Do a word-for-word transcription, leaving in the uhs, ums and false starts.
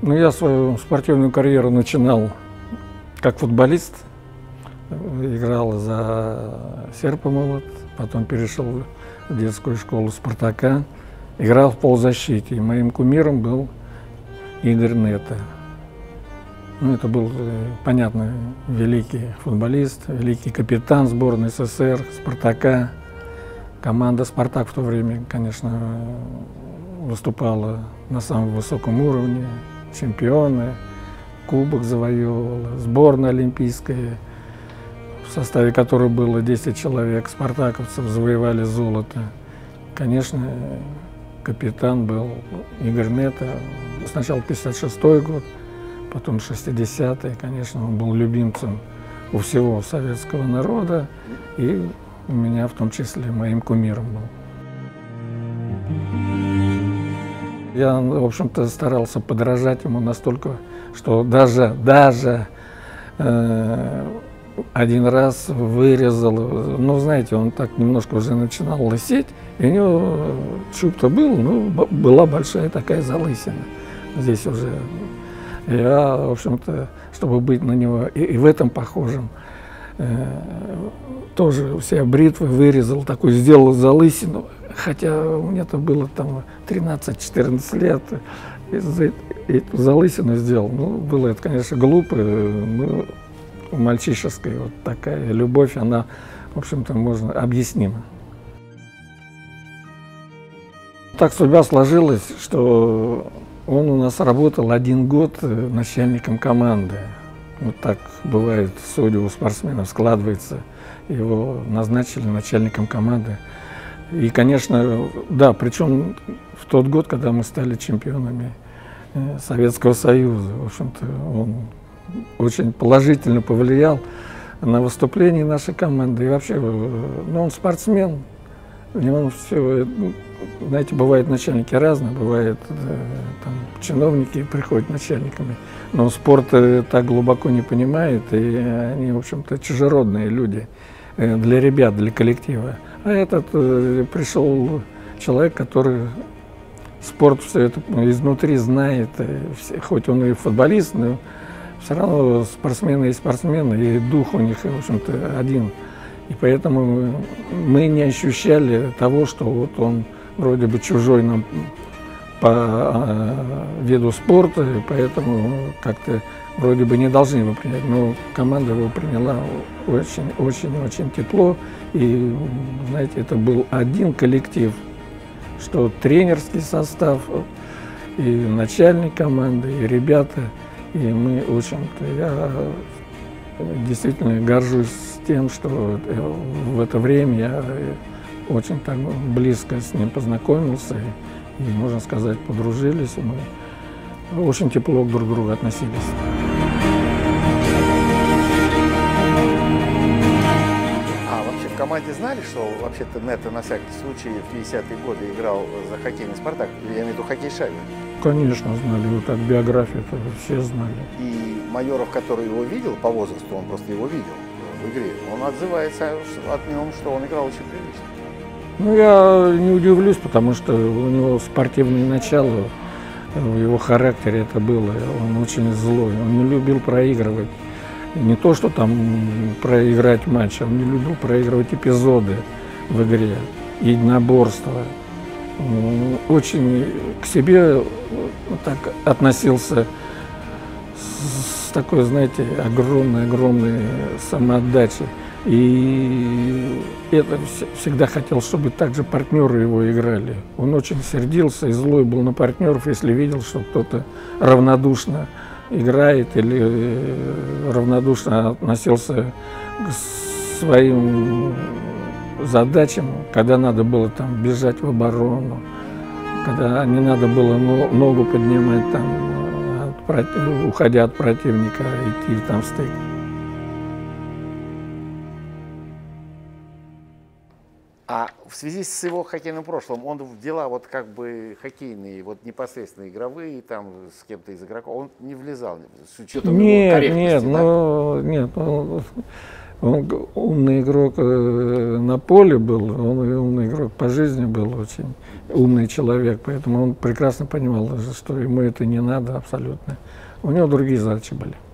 Ну, я свою спортивную карьеру начинал как футболист. Играл за Серпа Молот, потом перешел в детскую школу Спартака. Играл в полузащите. И моим кумиром был Игорь Нетто. Ну, это был, понятно, великий футболист, великий капитан сборной СССР, Спартака. Команда «Спартак» в то время, конечно, выступала на самом высоком уровне. Чемпионы, кубок завоевывала, сборная олимпийская, в составе которой было десять человек, спартаковцев, завоевали золото. Конечно, капитан был Игорь Нетто. Сначала пятьдесят шестой год, потом шестидесятый. Конечно, он был любимцем у всего советского народа и у меня в том числе моим кумиром был. Я, в общем-то, старался подражать ему настолько, что даже, даже э, один раз вырезал. Ну, знаете, он так немножко уже начинал лысеть, и у него чуб-то был, ну, была большая такая залысина здесь уже. Я, в общем-то, чтобы быть на него и, и в этом похожим, тоже у себя бритвы вырезал, такую сделал залысину, хотя мне-то было там тринадцать-четырнадцать лет, и эту залысину сделал. Ну, было это, конечно, глупо, но мальчишеская вот такая любовь, она, в общем-то, можно объяснима. Так судьба сложилась, что он у нас работал один год начальником команды. Вот так бывает, судьба у спортсменов складывается. Его назначили начальником команды. И, конечно, да, причем в тот год, когда мы стали чемпионами Советского Союза, в общем-то, он очень положительно повлиял на выступление нашей команды. И вообще, ну, он спортсмен, он все, знаете, бывают начальники разные, бывают там, чиновники приходят начальниками, но спорт так глубоко не понимает, и они, в общем-то, чужеродные люди для ребят, для коллектива. А этот пришел человек, который спорт все это изнутри знает, хоть он и футболист, но все равно спортсмены и спортсмены, и дух у них, в общем-то, один. И поэтому мы не ощущали того, что вот он вроде бы чужой нам по виду спорта, и поэтому как-то вроде бы не должны его принять. Но команда его приняла очень-очень-очень тепло. И, знаете, это был один коллектив, что тренерский состав, и начальник команды, и ребята. И мы, в общем-то, я действительно горжусь тем, что в это время я очень так близко с ним познакомился. И, можно сказать, подружились, и мы очень тепло друг к другу относились. А вообще в команде знали, что вообще-то Нетто на всякий случай в пятидесятые годы играл за хоккейный «Спартак», я имею в виду хоккей шайбы? Конечно, знали, вот от биографии-то все знали. И Майоров, который его видел по возрасту, он просто его видел в игре, он отзывается от него, что он играл очень прилично. Ну, я не удивлюсь, потому что у него спортивное начало, в его характере это было. Он очень злой, он не любил проигрывать. Не то, что там проиграть матч, он не любил проигрывать эпизоды в игре, единоборства. Он очень к себе так относился с такой, знаете, огромной-огромной самоотдачей. И это всегда хотел, чтобы также партнеры его играли. Он очень сердился и злой был на партнеров, если видел, что кто-то равнодушно играет или равнодушно относился к своим задачам, когда надо было там бежать в оборону, когда не надо было ногу поднимать, там, от, уходя от противника, идти там в стык. А в связи с его хоккейным прошлым, он в дела вот как бы хоккейные, вот непосредственно игровые, там с кем-то из игроков, он не влезал с учетом его корректности? Нет, да? ну, нет, ну, Он умный игрок на поле был, он умный игрок по жизни был, очень умный человек, поэтому он прекрасно понимал, что ему это не надо абсолютно. У него другие задачи были.